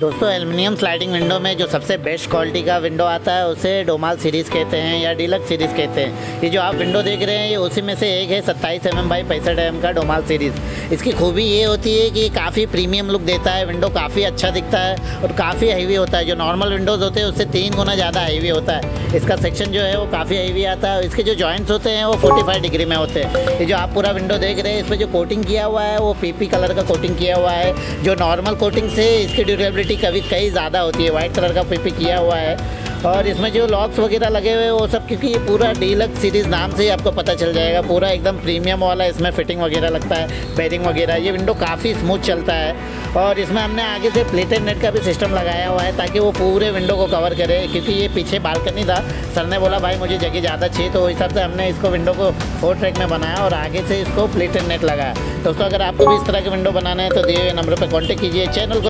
दोस्तों aluminium sliding window में जो सबसे बेस्ट क्वालिटी का विंडो आता है उसे डोमाल सीरीज़ कहते हैं या डीलक्स सीरीज़ कहते हैं। ये जो आप विंडो देख रहे हैं ये उसी में से एक है 27 mm x 65 mm का डोमाल सीरीज़। इसकी खूबी ये होती है कि काफ़ी प्रीमियम लुक देता है, विंडो काफ़ी अच्छा दिखता है और काफ़ी हैवी होता है। जो नॉर्मल विंडोज़ होते हैं उससे 3 गुना ज़्यादा हैवी होता है। इसका सेक्शन जो है वो काफ़ी हैवी आता है। इसके जो जॉइंट्स होते हैं वो 45 डिग्री में होते हैं। ये जो आप पूरा विंडो देख रहे हैं इस पर जो कोटिंग किया हुआ है वो पीपी कलर का कोटिंग किया हुआ है। जो नॉर्मल कोटिंग से इसकी ड्यूरेबिलिटी कभी कई ज़्यादा होती है। वाइट कलर का पीपी किया हुआ है और इसमें जो लॉक्स वगैरह लगे हुए हैं वो सब, क्योंकि ये पूरा डीलक्स सीरीज़ नाम से ही आपको पता चल जाएगा, पूरा एकदम प्रीमियम वाला इसमें फिटिंग वगैरह लगता है, बेरिंग वगैरह। ये विंडो काफ़ी स्मूथ चलता है और इसमें हमने आगे से प्लेटेड नेट का भी सिस्टम लगाया हुआ है ताकि वो पूरे विंडो को कवर करे, क्योंकि ये पीछे बालकनी था। सर ने बोला भाई मुझे जगह ज़्यादा चाहिए, तो उस हिसाब से हमने इसको विंडो को 4 ट्रैक में बनाया और आगे से इसको प्लेटेड नेट लगाया। दोस्तों अगर आपको भी इस तरह की विंडो बनाना है तो दिए हुए नंबर पर कॉन्टैक्ट कीजिए। चैनल